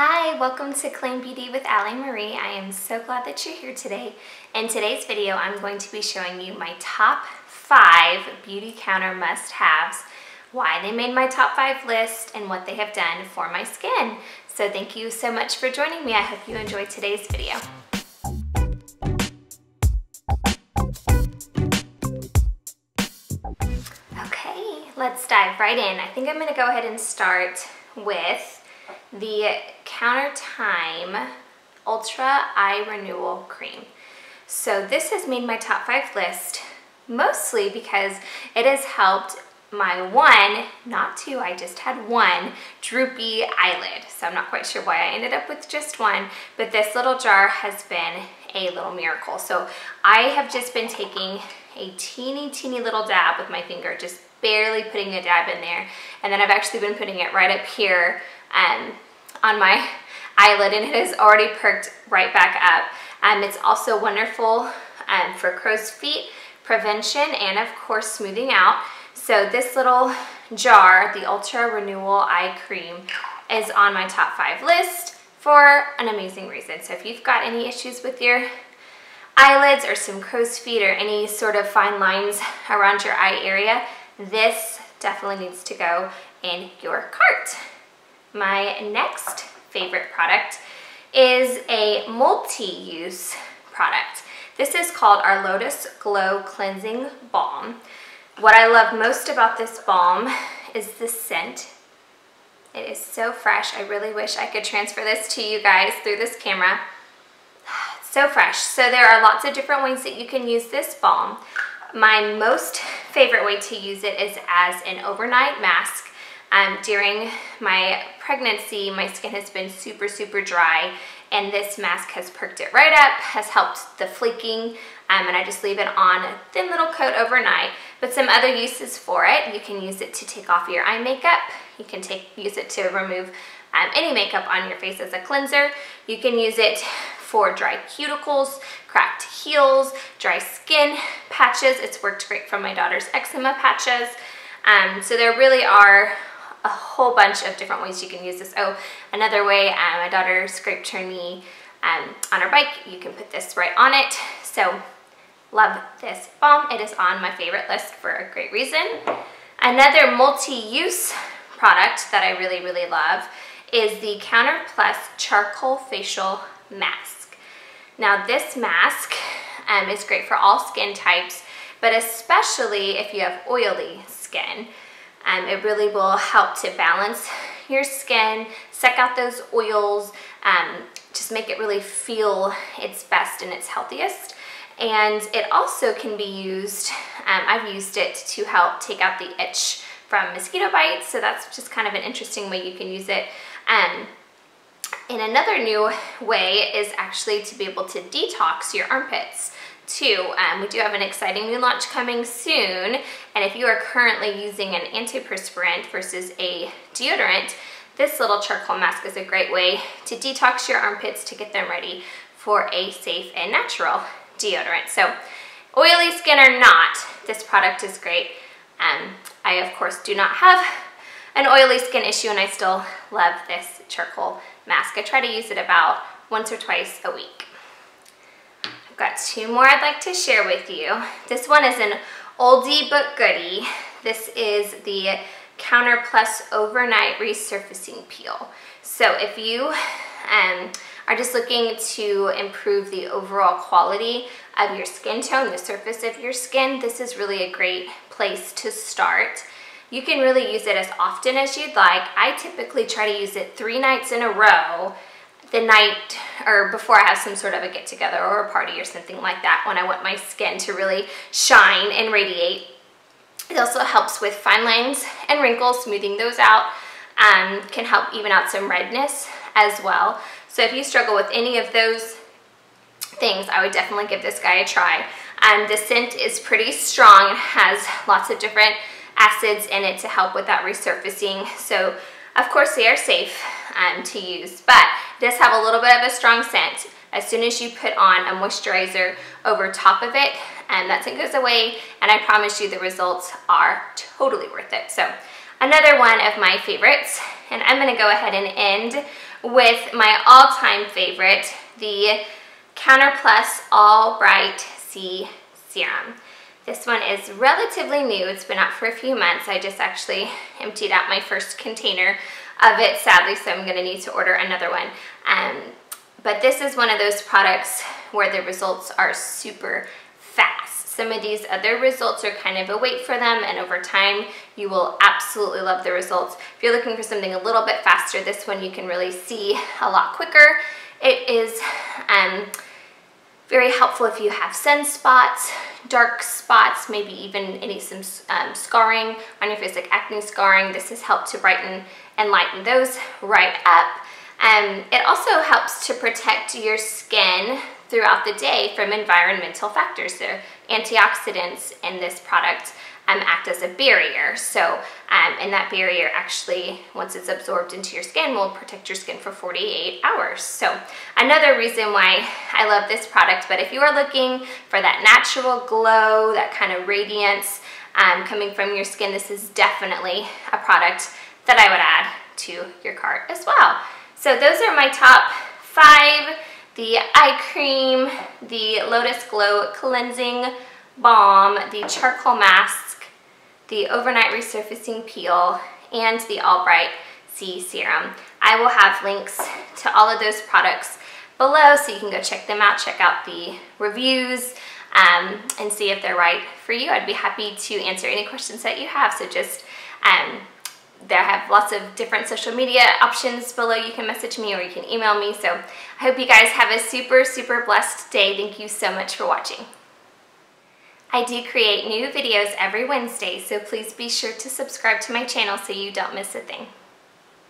Hi, welcome to Clean Beauty with Alli Marie. I am so glad that you're here today. In today's video, I'm going to be showing you my top 5 beauty counter must-haves, why they made my top 5 list, and what they have done for my skin. So thank you so much for joining me. I hope you enjoyed today's video. Okay, let's dive right in. I think I'm going to go ahead and start with the Countertime Ultra Eye Renewal Cream. So this has made my top 5 list mostly because it has helped my one, not two, I just had one, droopy eyelid. So I'm not quite sure why I ended up with just one, but this little jar has been a little miracle. So I have just been taking a teeny little dab with my finger, just barely putting a dab in there. And then I've actually been putting it right up here on my eyelid, and it has already perked right back up. It's also wonderful for crow's feet prevention and of course smoothing out. So this little jar, the Ultra Renewal Eye Cream, is on my top 5 list for an amazing reason. So if you've got any issues with your eyelids or some crow's feet or any sort of fine lines around your eye area, this definitely needs to go in your cart. My next favorite product is a multi-use product. This is called our Lotus Glow Cleansing Balm. What I love most about this balm is the scent. It is so fresh. I really wish I could transfer this to you guys through this camera. It's so fresh. So there are lots of different ways that you can use this balm. My most favorite way to use it is as an overnight mask. During my pregnancy, my skin has been super dry, and this mask has perked it right up, has helped the flaking, and I just leave it on a thin little coat overnight. But some other uses for it: you can use it to take off your eye makeup, you can use it to remove any makeup on your face as a cleanser, you can use it for dry cuticles, cracked heels, dry skin patches. It's worked great for my daughter's eczema patches. So there really are a whole bunch of different ways you can use this. Oh, another way, my daughter scraped her knee on her bike. You can put this right on it. So love this balm. It is on my favorite list for a great reason. Another multi-use product that I really love is the Counter+ Charcoal Facial Mask. Now this mask is great for all skin types, but especially if you have oily skin. It really will help to balance your skin, suck out those oils, just make it really feel its best and its healthiest. And it also can be used, I've used it to help take out the itch from mosquito bites, so that's just kind of an interesting way you can use it. And another new way is actually to be able to detox your armpits too. We do have an exciting new launch coming soon, and if you are currently using an antiperspirant versus a deodorant, this little charcoal mask is a great way to detox your armpits to get them ready for a safe and natural deodorant. So oily skin or not, this product is great. I of course do not have an oily skin issue, and I still love this charcoal mask. I try to use it about once or twice a week. Got 2 more I'd like to share with you. This one is an oldie but goodie. This is the Counter+ Overnight Resurfacing Peel. So if you are just looking to improve the overall quality of your skin tone, the surface of your skin, this is really a great place to start. You can really use it as often as you'd like. I typically try to use it 3 nights in a row, the night or before I have some sort of a get-together or a party or something like that, when I want my skin to really shine and radiate. It also helps with fine lines and wrinkles, smoothing those out, can help even out some redness as well. So if you struggle with any of those things, I would definitely give this guy a try. The scent is pretty strong and has lots of different acids in it to help with that resurfacing. So of course they are safe to use, but it does have a little bit of a strong scent. As soon as you put on a moisturizer over top of it, that scent goes away, and I promise you the results are totally worth it. So another one of my favorites, and I'm going to go ahead and end with my all-time favorite, the Counter+ All Bright C Serum. This one is relatively new. It's been out for a few months. I just actually emptied out my first container of it, sadly, so I'm going to need to order another one. But this is one of those products where the results are super fast. Some of these other results are kind of a wait for them, and over time you will absolutely love the results. If you're looking for something a little bit faster, this one you can really see a lot quicker. It is very helpful if you have sun spots, dark spots, maybe even some scarring on your face, like acne scarring. This has helped to brighten and lighten those right up. It also helps to protect your skin throughout the day from environmental factors. So antioxidants in this product act as a barrier. So, and that barrier actually, once it's absorbed into your skin, will protect your skin for 48 hours. So another reason why I love this product. But if you are looking for that natural glow, that kind of radiance coming from your skin, this is definitely a product that I would add to your cart as well. So those are my top five: the eye cream, the Lotus Glow Cleansing Balm, the Charcoal Mask, the Overnight Resurfacing Peel, and the All Bright C Serum. I will have links to all of those products below so you can go check them out, check out the reviews, and see if they're right for you. I'd be happy to answer any questions that you have, so just there have lots of different social media options below. You can message me or you can email me. So I hope you guys have a super, super blessed day. Thank you so much for watching. I do create new videos every Wednesday, so please be sure to subscribe to my channel so you don't miss a thing.